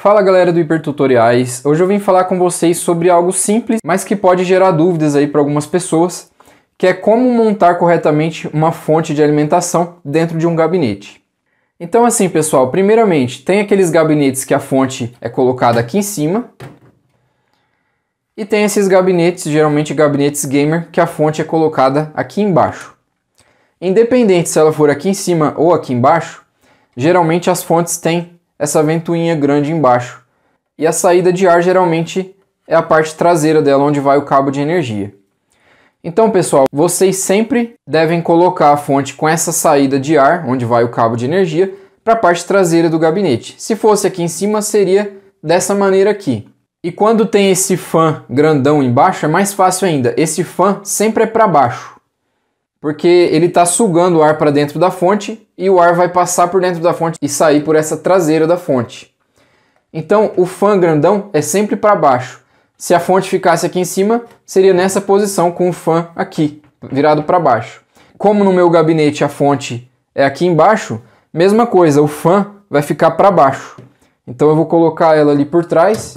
Fala galera do Hiper Tutoriais, hoje eu vim falar com vocês sobre algo simples, mas que pode gerar dúvidas aí para algumas pessoas, que é como montar corretamente uma fonte de alimentação dentro de um gabinete. Então assim pessoal, primeiramente tem aqueles gabinetes que a fonte é colocada aqui em cima, e tem esses gabinetes, geralmente gabinetes gamer, que a fonte é colocada aqui embaixo. Independente se ela for aqui em cima ou aqui embaixo, geralmente as fontes têm essa ventoinha grande embaixo. E a saída de ar geralmente é a parte traseira dela, onde vai o cabo de energia. Então pessoal, vocês sempre devem colocar a fonte com essa saída de ar, onde vai o cabo de energia, para a parte traseira do gabinete. Se fosse aqui em cima, seria dessa maneira aqui. E quando tem esse fã grandão embaixo, é mais fácil ainda. Esse fã sempre é para baixo, porque ele está sugando o ar para dentro da fonte e o ar vai passar por dentro da fonte e sair por essa traseira da fonte. Então o fã grandão é sempre para baixo. Se a fonte ficasse aqui em cima, seria nessa posição com o fã aqui, virado para baixo. Como no meu gabinete a fonte é aqui embaixo, mesma coisa, o fã vai ficar para baixo. Então eu vou colocar ela ali por trás.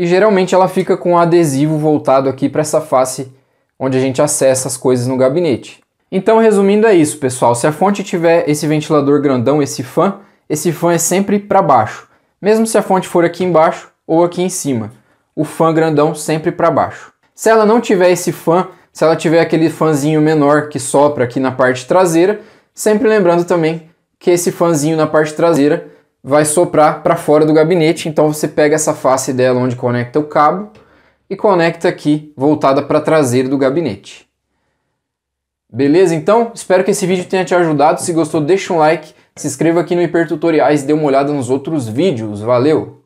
E geralmente ela fica com o adesivo voltado aqui para essa face onde a gente acessa as coisas no gabinete. Então resumindo é isso pessoal, se a fonte tiver esse ventilador grandão, esse fã é sempre para baixo. Mesmo se a fonte for aqui embaixo ou aqui em cima, o fã grandão sempre para baixo. Se ela não tiver esse fã, se ela tiver aquele fãzinho menor que sopra aqui na parte traseira, sempre lembrando também que esse fãzinho na parte traseira vai soprar para fora do gabinete, então você pega essa face dela onde conecta o cabo e conecta aqui, voltada para a traseira do gabinete. Beleza? Então, espero que esse vídeo tenha te ajudado. Se gostou, deixa um like, se inscreva aqui no Hiper Tutoriais e dê uma olhada nos outros vídeos. Valeu!